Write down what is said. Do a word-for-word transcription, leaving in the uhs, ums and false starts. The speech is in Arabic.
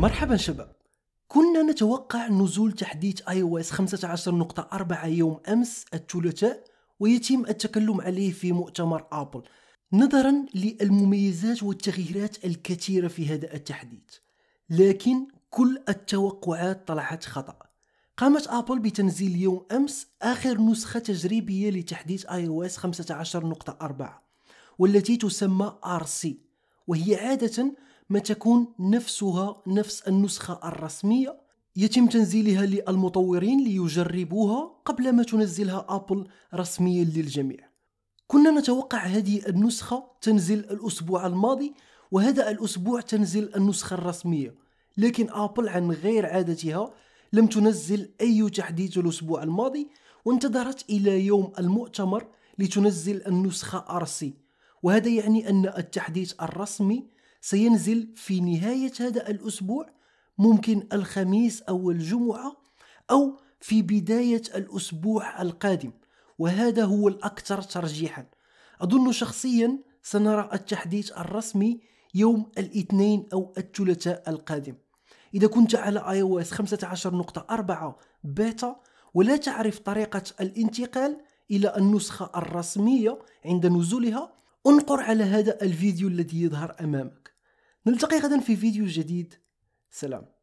مرحبا شباب. كنا نتوقع نزول تحديث iOS خمسة عشر نقطة أربعة يوم أمس الثلاثاء ويتم التكلم عليه في مؤتمر أبل نظرا للمميزات والتغييرات الكثيرة في هذا التحديث، لكن كل التوقعات طلعت خطأ. قامت أبل بتنزيل يوم أمس آخر نسخة تجريبية لتحديث iOS خمسة عشر نقطة أربعة والتي تسمى آر سي، وهي عادة ما تكون نفسها نفس النسخة الرسمية يتم تنزيلها للمطورين ليجربوها قبل ما تنزلها أبل رسميا للجميع. كنا نتوقع هذه النسخة تنزل الأسبوع الماضي، وهذا الأسبوع تنزل النسخة الرسمية، لكن أبل عن غير عادتها لم تنزل أي تحديث الأسبوع الماضي وانتظرت إلى يوم المؤتمر لتنزل النسخة آر سي، وهذا يعني أن التحديث الرسمي سينزل في نهاية هذا الأسبوع، ممكن الخميس أو الجمعة أو في بداية الأسبوع القادم، وهذا هو الأكثر ترجيحا. أظن شخصيا سنرى التحديث الرسمي يوم الاثنين أو الثلاثاء القادم. إذا كنت على iOS خمسة عشر نقطة أربعة بيتا ولا تعرف طريقة الانتقال إلى النسخة الرسمية عند نزولها، انقر على هذا الفيديو الذي يظهر أمامك. نلتقي غدا في فيديو جديد. سلام.